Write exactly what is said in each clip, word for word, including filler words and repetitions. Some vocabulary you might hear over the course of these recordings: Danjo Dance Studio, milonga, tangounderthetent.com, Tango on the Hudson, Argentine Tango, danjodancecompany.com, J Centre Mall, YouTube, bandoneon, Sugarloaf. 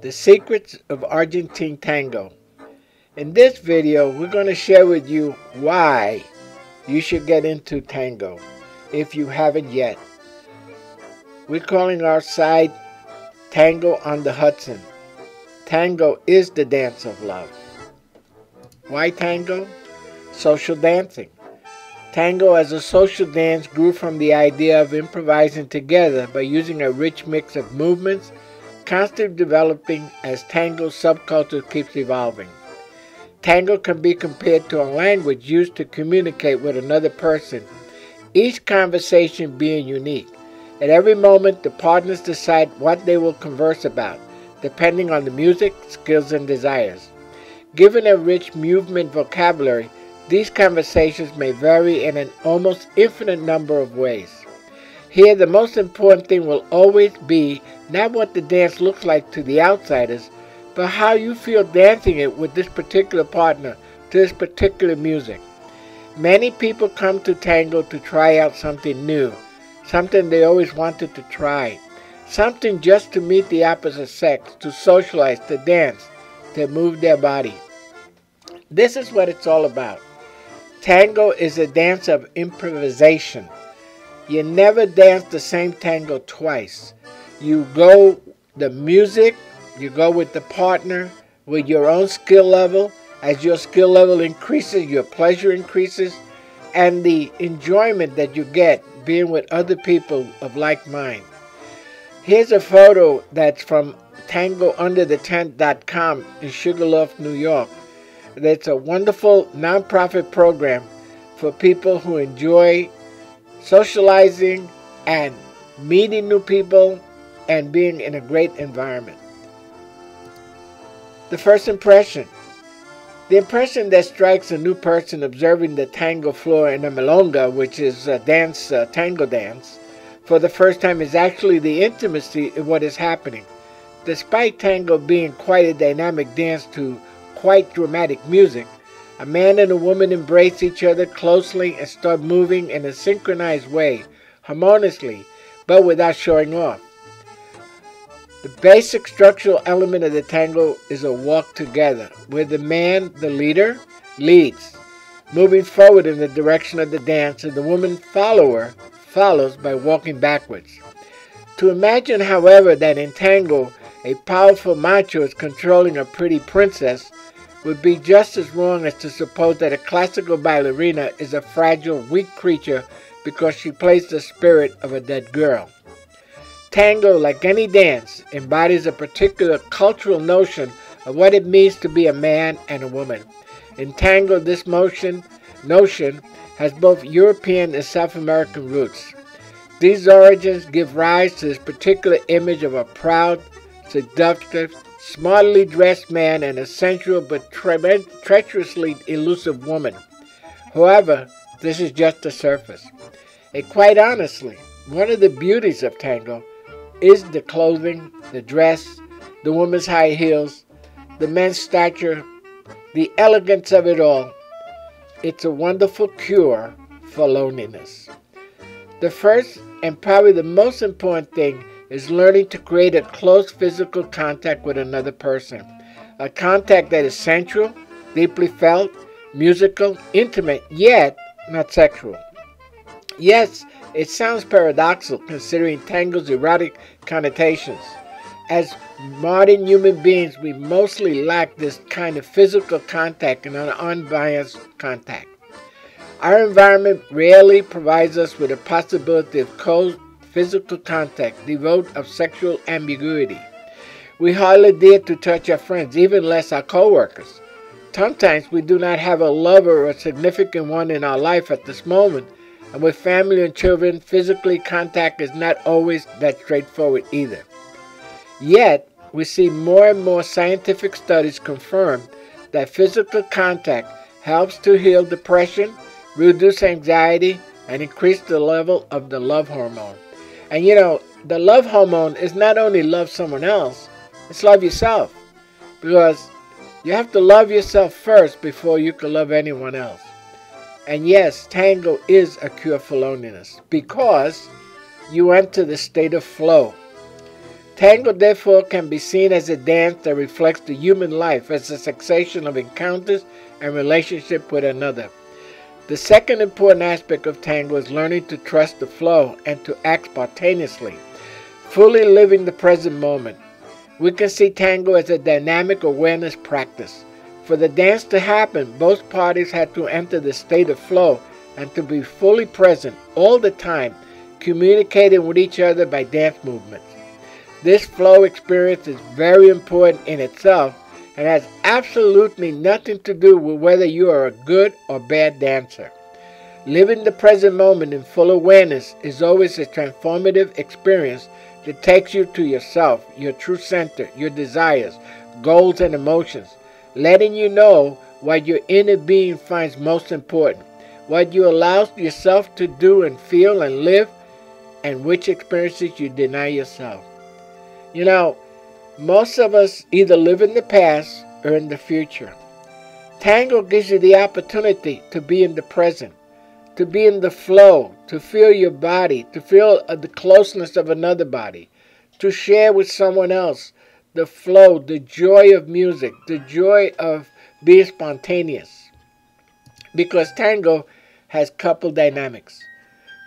The Secrets of Argentine Tango. In this video, we're going to share with you why you should get into tango if you haven't yet. We're calling our site Tango on the Hudson. Tango is the dance of love. Why tango? Social dancing. Tango as a social dance grew from the idea of improvising together by using a rich mix of movements, constantly developing as tango subculture keeps evolving. Tango can be compared to a language used to communicate with another person, each conversation being unique. At every moment, the partners decide what they will converse about, depending on the music, skills, and desires. Given a rich movement vocabulary, these conversations may vary in an almost infinite number of ways. Here, the most important thing will always be not what the dance looks like to the outsiders, but how you feel dancing it with this particular partner to this particular music. Many people come to tango to try out something new, something they always wanted to try, something just to meet the opposite sex, to socialize, to dance, to move their body. This is what it's all about. Tango is a dance of improvisation. You never dance the same tango twice. You go the music, you go with the partner, with your own skill level. As your skill level increases, your pleasure increases, and the enjoyment that you get being with other people of like mind. Here's a photo that's from tango under the tent dot com in Sugarloaf, New York. It's a wonderful nonprofit program for people who enjoy socializing and meeting new people and being in a great environment. The first impression. The impression that strikes a new person observing the tango floor in a milonga, which is a dance, a tango dance, for the first time is actually the intimacy of what is happening. Despite tango being quite a dynamic dance to quite dramatic music, a man and a woman embrace each other closely and start moving in a synchronized way, harmoniously, but without showing off. The basic structural element of the tango is a walk together, where the man, the leader, leads, moving forward in the direction of the dance, and the woman follower follows by walking backwards. To imagine, however, that in tango, a powerful macho is controlling a pretty princess would be just as wrong as to suppose that a classical ballerina is a fragile, weak creature because she plays the spirit of a dead girl. Tango, like any dance, embodies a particular cultural notion of what it means to be a man and a woman. In tango, this motion, notion has both European and South American roots. These origins give rise to this particular image of a proud, seductive, smartly dressed man and a sensual but tre treacherously elusive woman. However, this is just the surface. And quite honestly, one of the beauties of tango is the clothing, the dress, the woman's high heels, the man's stature, the elegance of it all. It's a wonderful cure for loneliness. The first and probably the most important thing is learning to create a close physical contact with another person. A contact that is sensual, deeply felt, musical, intimate, yet not sexual. Yes, it sounds paradoxical considering tango's erotic connotations. As modern human beings, we mostly lack this kind of physical contact and an unbiased contact. Our environment rarely provides us with a possibility of cold, physical contact, devoid of sexual ambiguity. We hardly dare to touch our friends, even less our co-workers. Sometimes we do not have a lover or a significant one in our life at this moment, and with family and children, physically contact is not always that straightforward either. Yet, we see more and more scientific studies confirm that physical contact helps to heal depression, reduce anxiety, and increase the level of the love hormone. And you know, the love hormone is not only love someone else, it's love yourself. Because you have to love yourself first before you can love anyone else. And yes, tango is a cure for loneliness because you enter the state of flow. Tango, therefore, can be seen as a dance that reflects the human life as a succession of encounters and relationship with another. The second important aspect of tango is learning to trust the flow and to act spontaneously, fully living the present moment. We can see tango as a dynamic awareness practice. For the dance to happen, both parties had to enter the state of flow and to be fully present all the time, communicating with each other by dance movements. This flow experience is very important in itself and has absolutely nothing to do with whether you are a good or bad dancer. Living the present moment in full awareness is always a transformative experience that takes you to yourself, your true center, your desires, goals, and emotions, letting you know what your inner being finds most important, what you allow yourself to do and feel and live, and which experiences you deny yourself. You know, most of us either live in the past or in the future. Tango gives you the opportunity to be in the present, to be in the flow, to feel your body, to feel the closeness of another body, to share with someone else the flow, the joy of music, the joy of being spontaneous. Because tango has couple dynamics.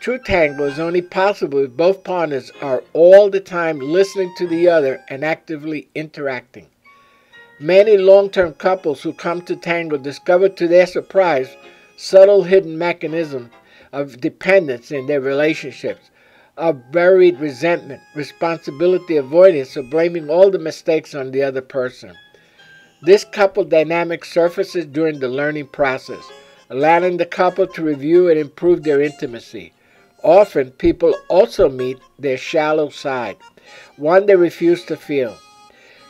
True tango is only possible if both partners are all the time listening to the other and actively interacting. Many long-term couples who come to tango discover to their surprise subtle hidden mechanisms of dependence in their relationships, of buried resentment, responsibility avoidance, or blaming all the mistakes on the other person. This couple dynamic surfaces during the learning process, allowing the couple to review and improve their intimacy. Often, people also meet their shallow side, one they refuse to feel.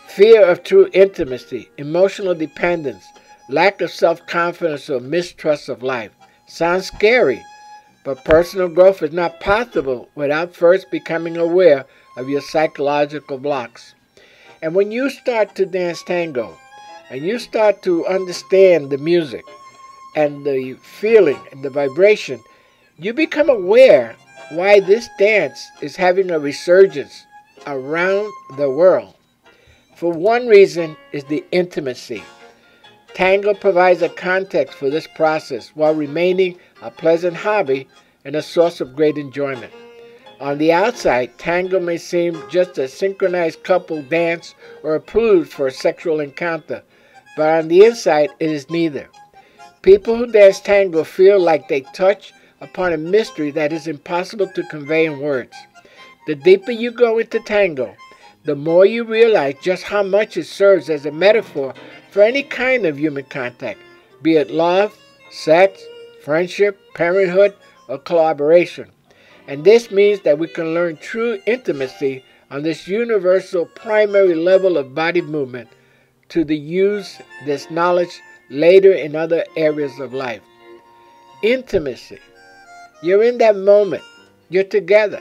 Fear of true intimacy, emotional dependence, lack of self-confidence or mistrust of life. Sounds scary, but personal growth is not possible without first becoming aware of your psychological blocks. And when you start to dance tango, and you start to understand the music, and the feeling, and the vibration, you become aware why this dance is having a resurgence around the world. For one reason is the intimacy. Tango provides a context for this process while remaining a pleasant hobby and a source of great enjoyment. On the outside, tango may seem just a synchronized couple dance or a prelude for a sexual encounter, but on the inside, it is neither. People who dance tango feel like they touch upon a mystery that is impossible to convey in words. The deeper you go into tango, the more you realize just how much it serves as a metaphor for any kind of human contact, be it love, sex, friendship, parenthood, or collaboration. And this means that we can learn true intimacy on this universal primary level of body movement to the use this knowledge later in other areas of life. Intimacy. You're in that moment. You're together.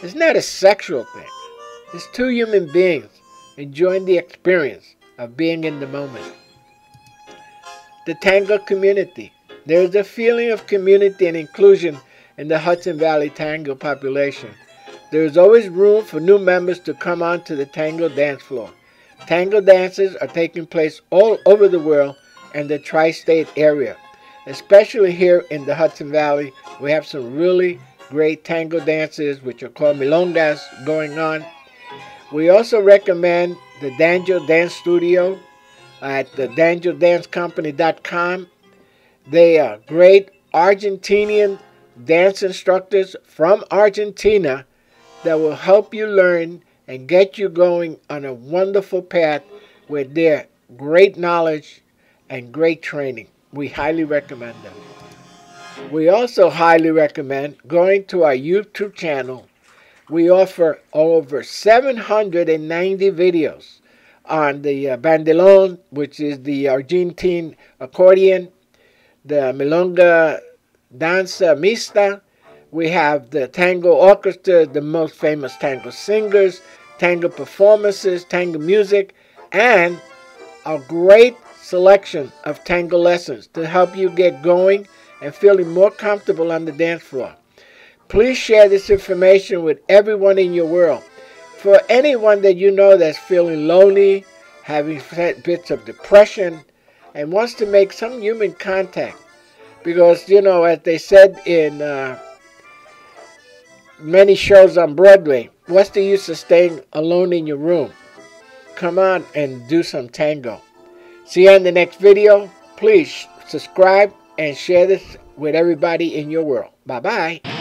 It's not a sexual thing. It's two human beings enjoying the experience of being in the moment. The tango community. There is a feeling of community and inclusion in the Hudson Valley tango population. There is always room for new members to come onto the tango dance floor. Tango dances are taking place all over the world and the tri-state area. Especially here in the Hudson Valley, we have some really great tango dances, which are called milongas, going on. We also recommend the Danjo Dance Studio at the danjo dance company dot com. They are great Argentinian dance instructors from Argentina that will help you learn and get you going on a wonderful path with their great knowledge and great training. We highly recommend them. We also highly recommend going to our YouTube channel. We offer over seven hundred ninety videos on the uh, bandoneon, which is the Argentine accordion, the milonga danza mixta. We have the tango orchestra, the most famous tango singers, tango performances, tango music, and a great selection of tango lessons to help you get going and feeling more comfortable on the dance floor. Please share this information with everyone in your world. For anyone that you know that's feeling lonely, having bits of depression, and wants to make some human contact. Because, you know, as they said in uh, many shows on Broadway, what's the use of staying alone in your room? Come on and do some tango. See you on the next video. Please subscribe and share this with everybody in your world. Bye-bye.